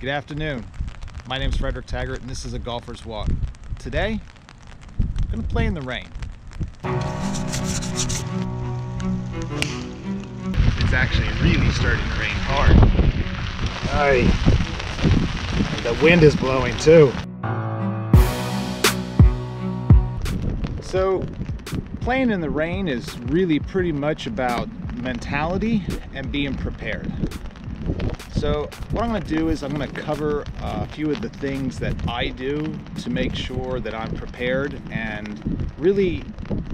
Good afternoon. My name is Frederick Taggart and this is A Golfer's Walk. Today, I'm going to play in the rain. It's actually really starting to rain hard. Aye. And the wind is blowing too. So, playing in the rain is really pretty much about mentality and being prepared. So what I'm going to do is I'm going to cover a few of the things that I do to make sure that I'm prepared, and really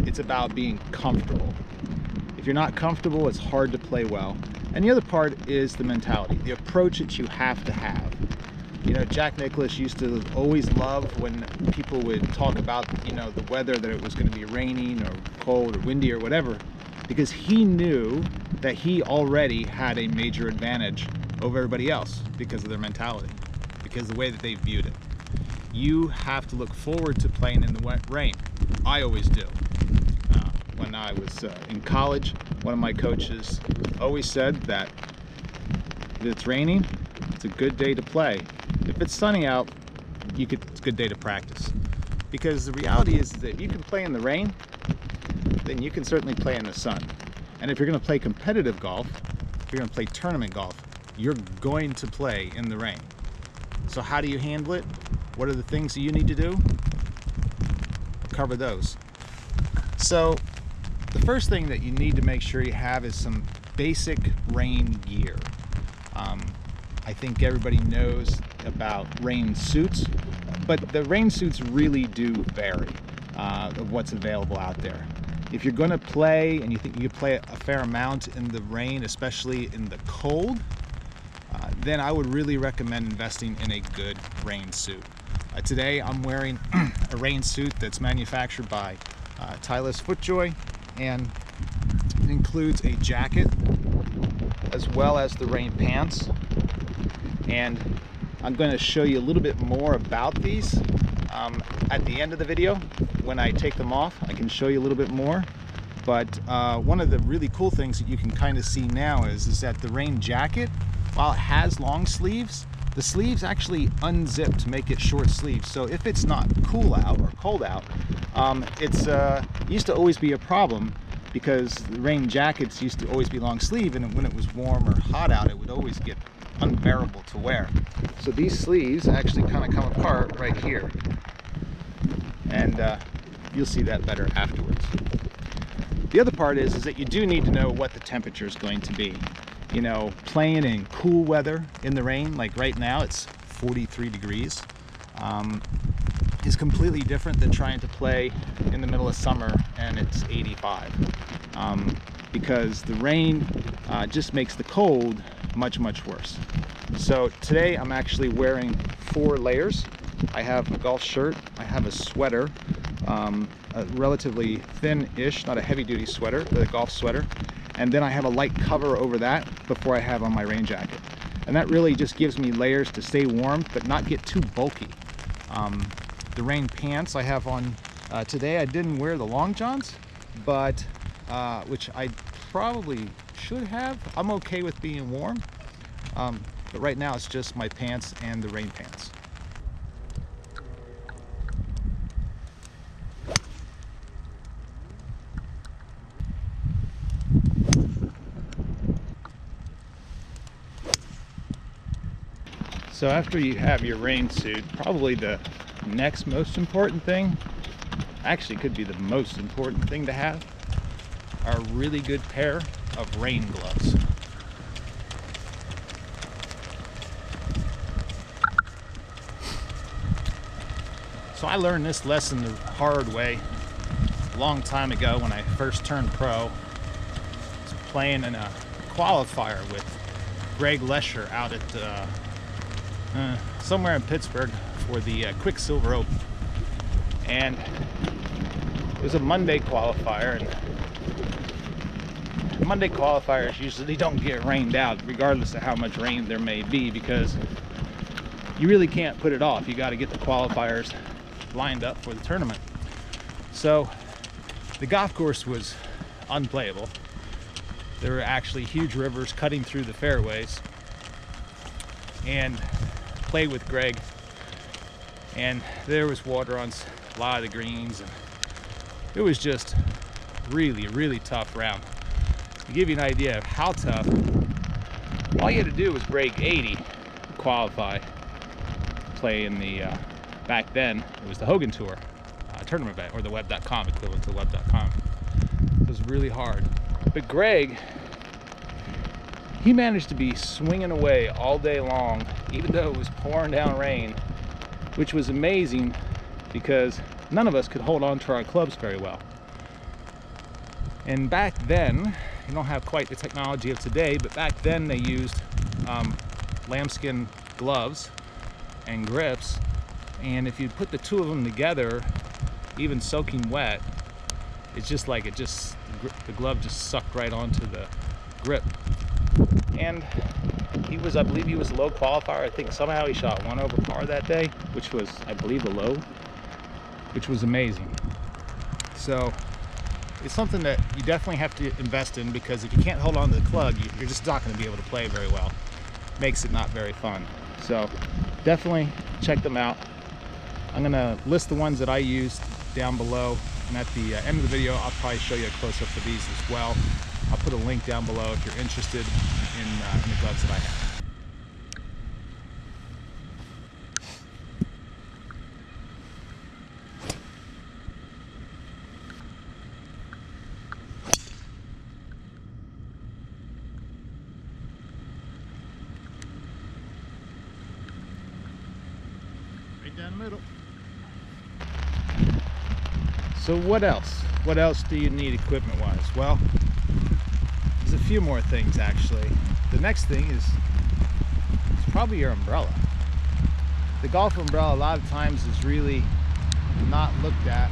it's about being comfortable. If you're not comfortable, it's hard to play well. And the other part is the mentality, the approach that you have to have. You know, Jack Nicklaus used to always love when people would talk about, you know, the weather, that it was going to be raining or cold or windy or whatever, because he knew that he already had a major advantage over everybody else because of their mentality, because of the way that they viewed it. You have to look forward to playing in the wet rain. I always do. When I was in college, one of my coaches always said that if it's raining, it's a good day to play. If it's sunny out, it's a good day to practice. Because the reality is that if you can play in the rain, then you can certainly play in the sun. And if you're going to play competitive golf, if you're going to play tournament golf, you're going to play in the rain. So how do you handle it? What are the things that you need to do? Cover those. So the first thing that you need to make sure you have is some basic rain gear. I think everybody knows about rain suits, but the rain suits really do vary of what's available out there. If you're going to play and you think you can play a fair amount in the rain, especially in the cold, then I would really recommend investing in a good rain suit. Today I'm wearing a rain suit that's manufactured by Tylus Footjoy, and it includes a jacket as well as the rain pants. And I'm going to show you a little bit more about these at the end of the video. When I take them off, I can show you a little bit more. But one of the really cool things that you can kind of see now is that the rain jacket, while it has long sleeves, the sleeves actually unzip to make it short sleeves. So if it's not cool out or cold out, it used to always be a problem because the rain jackets used to always be long sleeve, and when it was warm or hot out, it would always get unbearable to wear. So these sleeves actually kind of come apart right here, and you'll see that better afterwards. The other part is that you do need to know what the temperature is going to be. You know, playing in cool weather in the rain, like right now it's 43 degrees, is completely different than trying to play in the middle of summer and it's 85, because the rain just makes the cold much worse. So today I'm actually wearing 4 layers. I have a golf shirt, I have a sweater, a relatively thin-ish, not a heavy-duty sweater, but a golf sweater, and then I have a light cover over that before I have on my rain jacket. And that really just gives me layers to stay warm but not get too bulky. The rain pants I have on today, I didn't wear the long johns, but which I probably should have. I'm okay with being warm, but right now it's just my pants and the rain pants. So after you have your rain suit, probably the next most important thing, actually could be the most important thing to have, are a really good pair of rain gloves. So I learned this lesson the hard way a long time ago when I first turned pro. I was playing in a qualifier with Greg Lesher out at somewhere in Pittsburgh for the Quicksilver Open, and it was a Monday qualifier, and Monday qualifiers usually don't get rained out regardless of how much rain there may be, because you really can't put it off. You got to get the qualifiers lined up for the tournament. So the golf course was unplayable. There were actually huge rivers cutting through the fairways, and play with Greg, and there was water on a lot of the greens, and it was just really tough round. To give you an idea of how tough, all you had to do was break 80 to qualify play in the back then it was the Hogan Tour tournament event, or the web.com equivalent to web.com. It was really hard, but Greg, he managed to be swinging away all day long, even though it was pouring down rain, which was amazing because none of us could hold on to our clubs very well. And back then, you don't have quite the technology of today, but back then they used lambskin gloves and grips, and if you put the two of them together, even soaking wet, it's just like the glove just sucked right onto the grip. And he was, I believe he was a low qualifier. I think somehow he shot 1 over par that day, which was, I believe, a low, which was amazing. So it's something that you definitely have to invest in, because if you can't hold on to the club, you're just not going to be able to play very well. Makes it not very fun. So definitely check them out. I'm going to list the ones that I used down below, and at the end of the video I'll probably show you a close-up for these as well. I'll put a link down below if you're interested in the gloves that I have. Right down the middle. So what else? What else do you need equipment-wise? Well, there's a few more things actually. The next thing is probably your umbrella. The golf umbrella a lot of times is really not looked at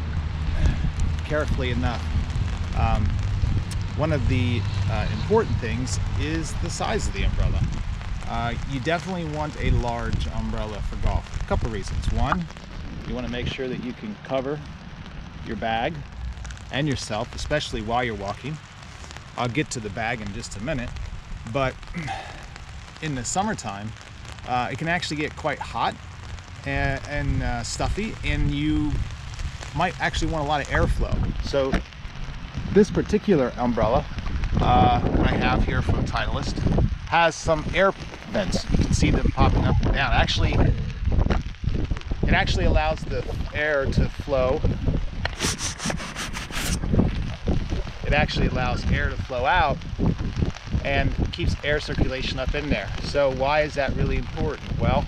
carefully enough. One of the important things is the size of the umbrella. You definitely want a large umbrella for golf. A couple reasons. One, you want to make sure that you can cover your bag and yourself, especially while you're walking. I'll get to the bag in just a minute, but in the summertime it can actually get quite hot and stuffy, and you might actually want a lot of airflow. So this particular umbrella I have here from Titleist has some air vents. You can see them popping up and down. Actually, it actually allows the air to flow. It actually allows air to flow out and keeps air circulation up in there. So why is that really important? Well,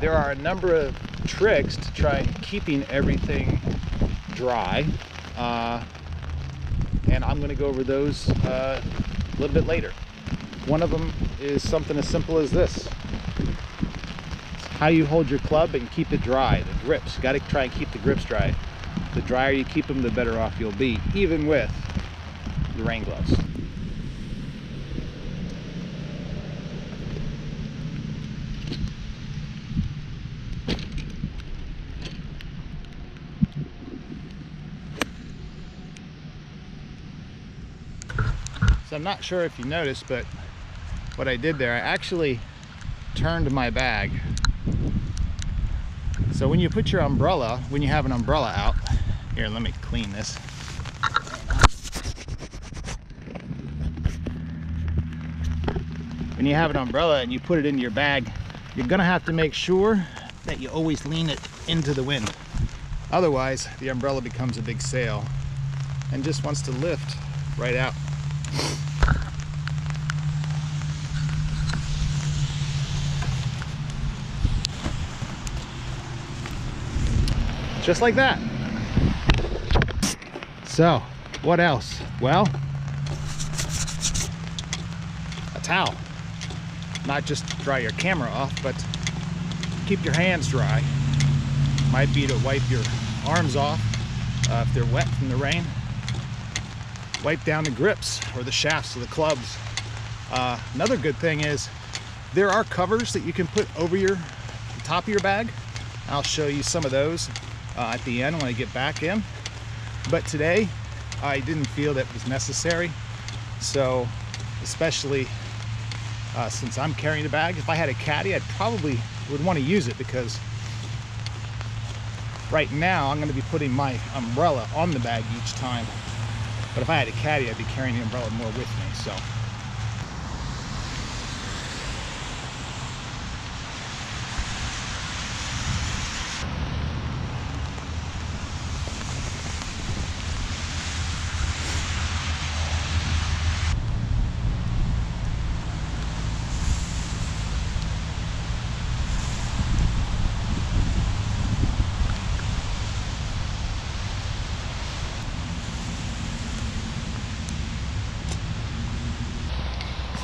there are a number of tricks to try and keeping everything dry, and I'm going to go over those a little bit later. One of them is something as simple as this. It's how you hold your club and keep it dry. The grips, you got to try and keep the grips dry. The drier you keep them, the better off you'll be, even with the rain gloves. So I'm not sure if you noticed, but what I did there, I actually turned my bag. So when you put your umbrella, when you have an umbrella out, here, let me clean this. When you have an umbrella and you put it into your bag, you're gonna have to make sure that you always lean it into the wind. Otherwise, the umbrella becomes a big sail and just wants to lift right out. Just like that. So, what else? Well, a towel. Not just dry your camera off, but keep your hands dry. Might be to wipe your arms off if they're wet from the rain. Wipe down the grips or the shafts of the clubs. Another good thing is there are covers that you can put over the top of your bag. I'll show you some of those at the end when I get back in, but today I didn't feel that was necessary. So especially since I'm carrying the bag, if I had a caddy, I'd probably would want to use it, because right now I'm going to be putting my umbrella on the bag each time. But if I had a caddy, I'd be carrying the umbrella more with me, so.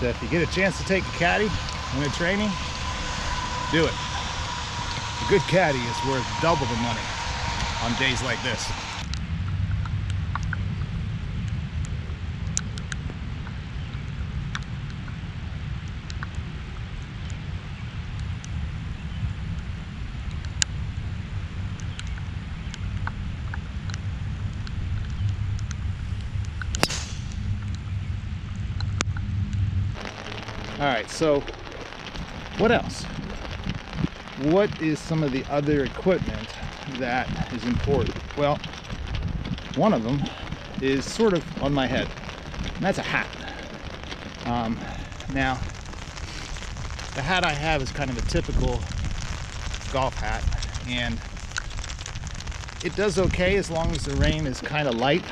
So if you get a chance to take a caddy when you're training, do it. A good caddy is worth double the money on days like this. All right, so what else? What is some of the other equipment that is important? Well, one of them is sort of on my head, and that's a hat. Now, the hat I have is kind of a typical golf hat, and it does okay as long as the rain is kind of light.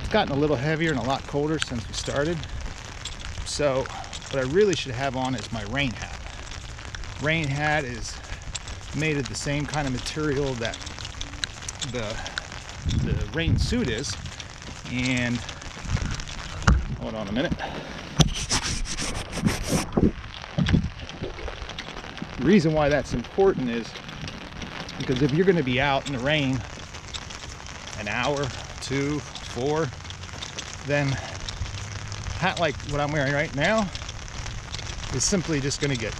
It's gotten a little heavier and a lot colder since we started, so what I really should have on is my rain hat. Rain hat is made of the same kind of material that the rain suit is. And hold on a minute. The reason why that's important is because if you're going to be out in the rain an hour, two, four, then a hat like what I'm wearing right now is simply just going to get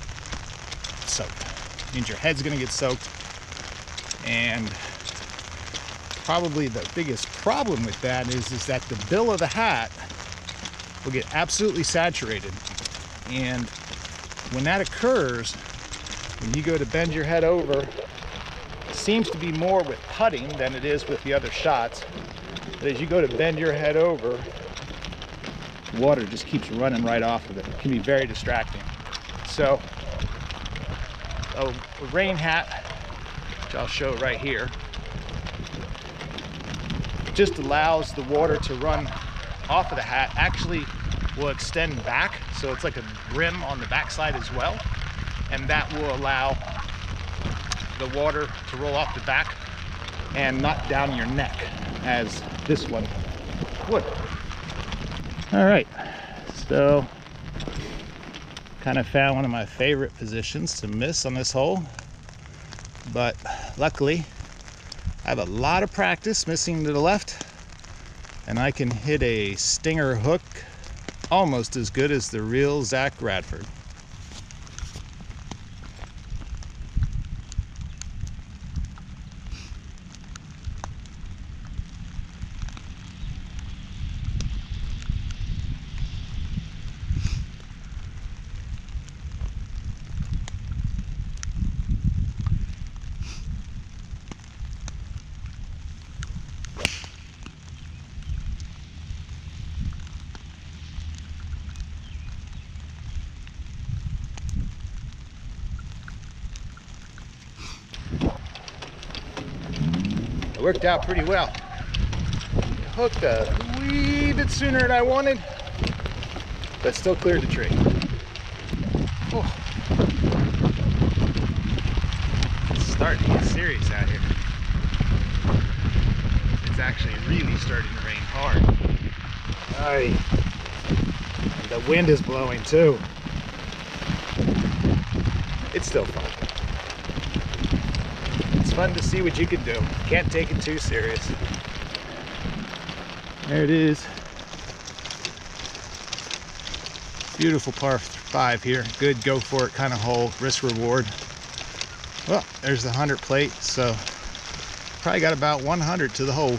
soaked. It means your head's going to get soaked, and probably the biggest problem with that is that the bill of the hat will get absolutely saturated, and when that occurs, when you go to bend your head over, it seems to be more with putting than it is with the other shots, but as you go to bend your head over, water just keeps running right off of it. It can be very distracting. So a rain hat, which I'll show right here, just allows the water to run off of the hat, actually will extend back, so it's like a brim on the backside as well, and that will allow the water to roll off the back and not down your neck as this one would. All right, so kind of found one of my favorite positions to miss on this hole, but luckily I have a lot of practice missing to the left, and I can hit a stinger hook almost as good as the real Zach Radford. Worked out pretty well. Hooked a wee bit sooner than I wanted, but still cleared the tree. Oh. It's starting to get serious out here. It's actually really starting to rain hard. Alright. And the wind is blowing too. It's still fun. Fun to see what you can do. Can't take it too serious. There it is. Beautiful par 5 here. Good go for it kind of hole. Risk reward. Well, there's the 100 plate. So probably got about 100 to the hole.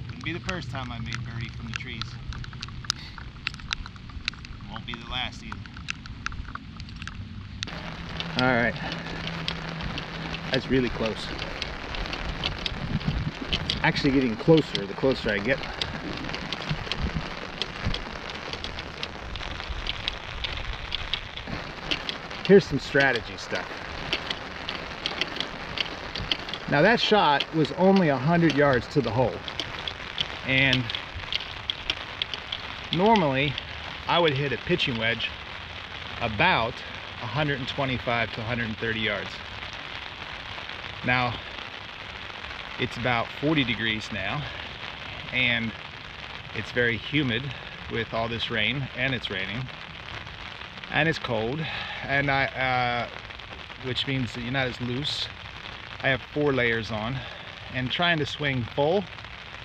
Wouldn't be the first time I made birdie from the trees. Won't be the last either. Alright. That's really close. Actually getting closer the closer I get. Here's some strategy stuff. Now that shot was only 100 yards to the hole, and normally I would hit a pitching wedge about 125 to 130 yards. Now it's about 40 degrees now, and it's very humid with all this rain, and it's raining, and it's cold, and which means that you're not as loose. I have four layers on, and trying to swing full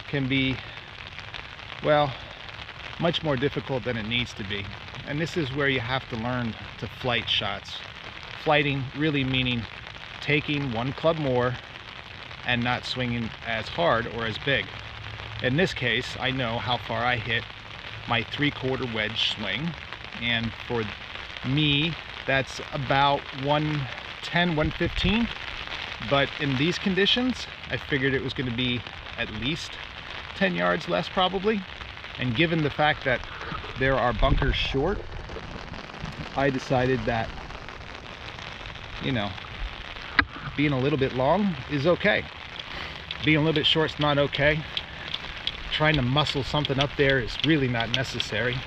can be, well, much more difficult than it needs to be. And this is where you have to learn to flight shots. Flighting really meaning taking one club more and not swinging as hard or as big. In this case, I know how far I hit my 3/4 wedge swing, and for me that's about 110, 115, but in these conditions I figured it was going to be at least 10 yards less probably, and given the fact that there are bunkers short, I decided that, you know, being a little bit long is okay, being a little bit short's not okay, trying to muscle something up there is really not necessary.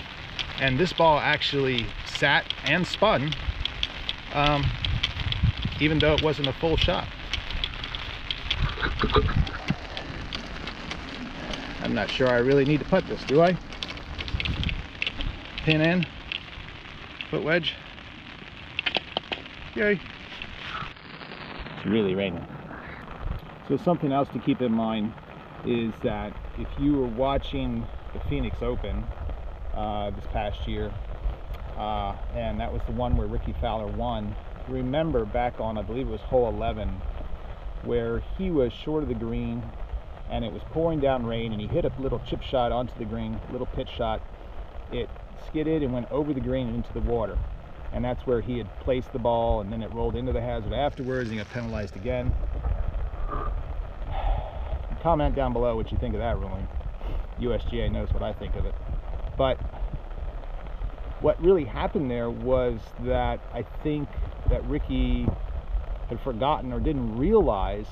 And this ball actually sat and spun, even though it wasn't a full shot. I'm not sure I really need to putt this, do I? Pin in, foot wedge, yay. It's really raining. So something else to keep in mind is that if you were watching the Phoenix Open this past year, and that was the one where Ricky Fowler won. Remember back on, I believe it was hole 11, where he was short of the green, and it was pouring down rain, and he hit a little chip shot onto the green, little pitch shot. It skidded and went over the green and into the water, and that's where he had placed the ball, and then it rolled into the hazard afterwards, and he got penalized again. Comment down below what you think of that ruling. USGA knows what I think of it. But what really happened there was that I think that Ricky had forgotten or didn't realize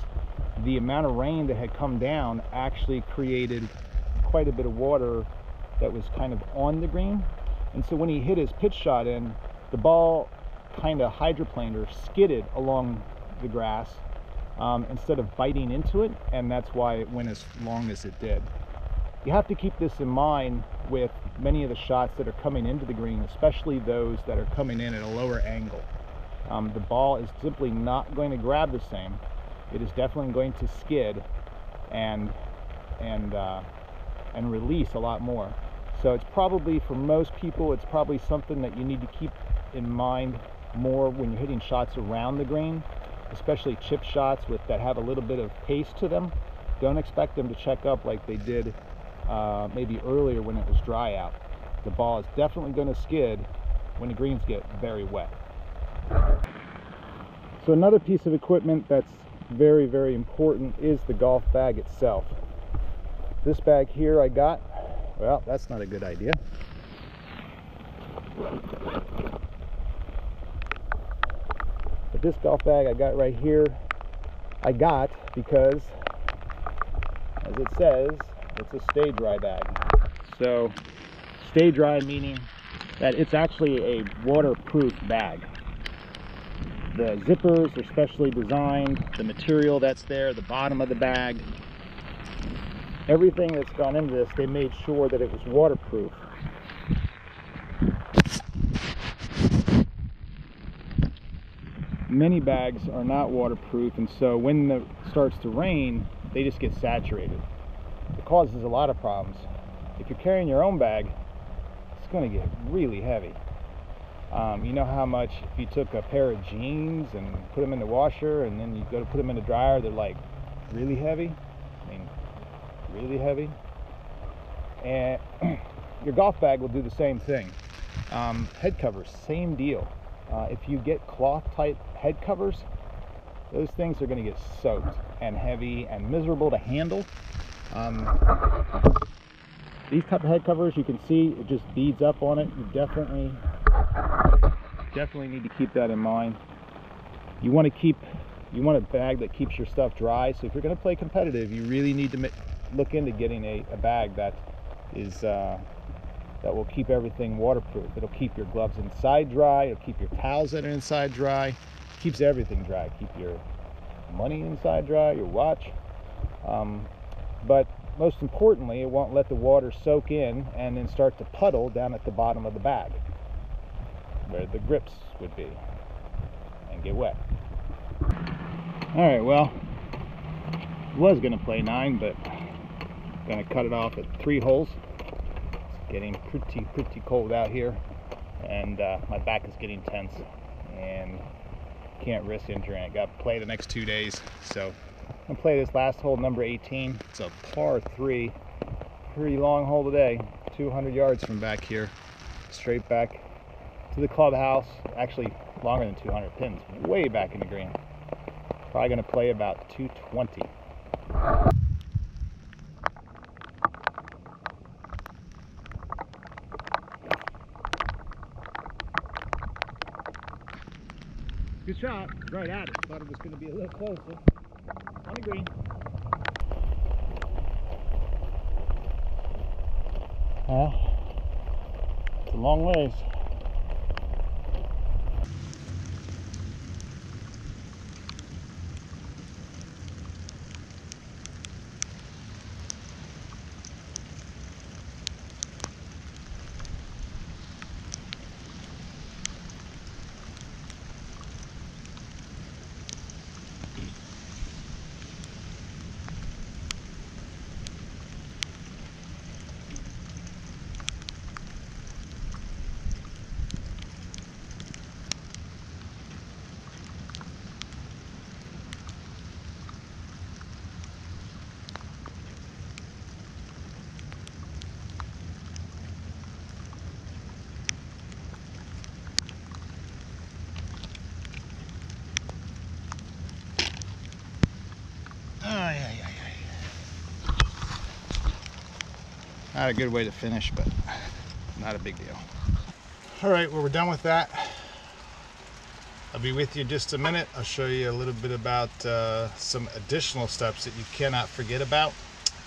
the amount of rain that had come down actually created quite a bit of water that was kind of on the green. And so when he hit his pitch shot in, the ball kind of hydroplaned or skidded along the grass instead of biting into it, and that's why it went as long as it did. You have to keep this in mind with many of the shots that are coming into the green, especially those that are coming in at a lower angle. The ball is simply not going to grab the same. It is definitely going to skid and release a lot more. So it's probably, for most people, it's probably something that you need to keep in mind more when you're hitting shots around the green, especially chip shots with that have a little bit of pace to them. Don't expect them to check up like they did maybe earlier when it was dry out. The ball is definitely going to skid when the greens get very wet. So another piece of equipment that's very, very important is the golf bag itself. This bag here I got, well, that's not a good idea. But this golf bag I got right here, I got because, as it says, it's a stay dry bag. So stay dry meaning that it's actually a waterproof bag. The zippers are specially designed, the material that's there, the bottom of the bag, everything that's gone into this, they made sure that it was waterproof. Many bags are not waterproof, and so when it starts to rain, they just get saturated. It causes a lot of problems. If you're carrying your own bag, it's going to get really heavy. You know how much if you took a pair of jeans and put them in the washer and then you go to put them in the dryer, they're like really heavy? I mean, really heavy? And your golf bag will do the same thing. Head covers, same deal. If you get cloth type head covers, those things are going to get soaked and heavy and miserable to handle. These type of head covers, you can see it just beads up on it. You definitely need to keep that in mind. You want a bag that keeps your stuff dry. So if you're going to play competitive, you really need to look into getting a bag that is that will keep everything waterproof. It'll keep your gloves inside dry. It'll keep your towels that are inside dry. Keeps everything dry. Keep your money inside dry, your watch. But most importantly, it won't let the water soak in and then start to puddle down at the bottom of the bag where the grips would be and get wet. All right, well, I was going to play 9, but I'm going to cut it off at 3 holes. It's getting pretty cold out here, and my back is getting tense and can't risk injuring it. Got to play the next 2 days, so I'm gonna play this last hole, number 18. It's a par 3, pretty long hole today, 200 yards from back here, straight back to the clubhouse. Actually, longer than 200 pins, way back in the green. Probably gonna play about 220. Good shot, right at it. Thought it was gonna be a little closer. On the green. Well, it's a long ways. Not a good way to finish, but not a big deal. All right, well, we're done with that. I'll be with you in just a minute. I'll show you a little bit about some additional steps that you cannot forget about,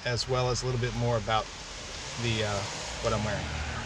as well as a little bit more about the what I'm wearing.